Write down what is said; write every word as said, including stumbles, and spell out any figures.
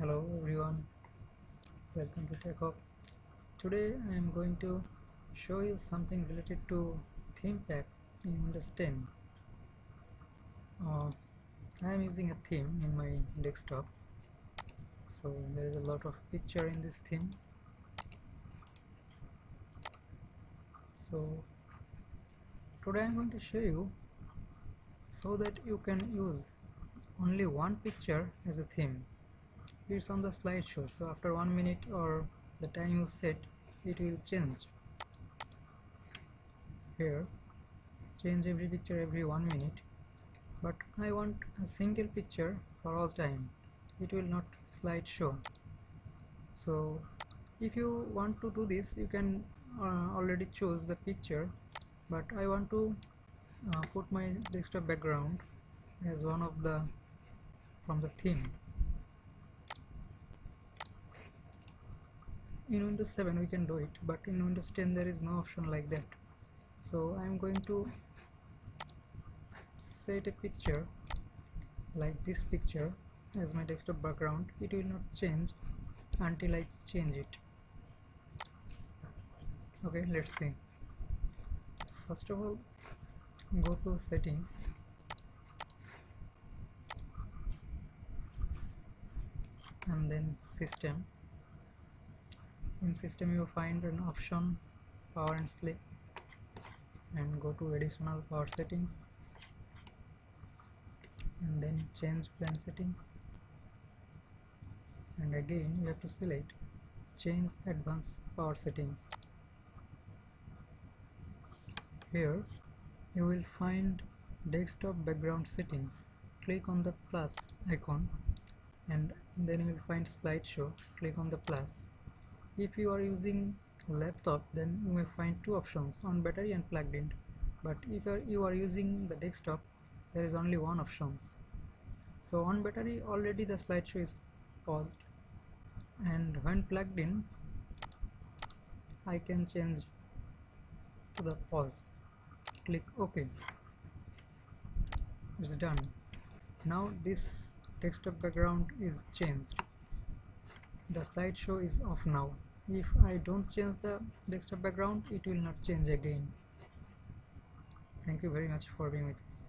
Hello everyone, welcome to Tech Hawk. Today I am going to show you something related to theme pack in Windows ten. uh, I am using a theme in my desktop, so there is a lot of picture in this theme. So today I am going to show you so that you can use only one picture as a theme. It's on the slideshow, so after one minute or the time you set, it will change. Here, change every picture every one minute. But I want a single picture for all time. It will not slideshow. So if you want to do this, you can uh, already choose the picture. But I want to uh, put my desktop background as one of the from the theme. In Windows seven we can do it, but in Windows ten there is no option like that. So I am going to set a picture like this picture as my desktop background. It will not change until I change it. Okay, let's see. First of all, go to settings. And then system. In system you find an option power and sleep, and go to additional power settings and then change plan settings, and again you have to select change advanced power settings. Here you will find desktop background settings. Click on the plus icon and then you will find slideshow. Click on the plus. If you are using laptop, then you may find two options, on battery and plugged in. But if you are using the desktop, there is only one options. So on battery already the slideshow is paused, and when plugged in I can change to the pause. Click OK. It's done. Now this desktop background is changed. The slideshow is off now. If I don't change the desktop background, it will not change again. Thank you very much for being with us.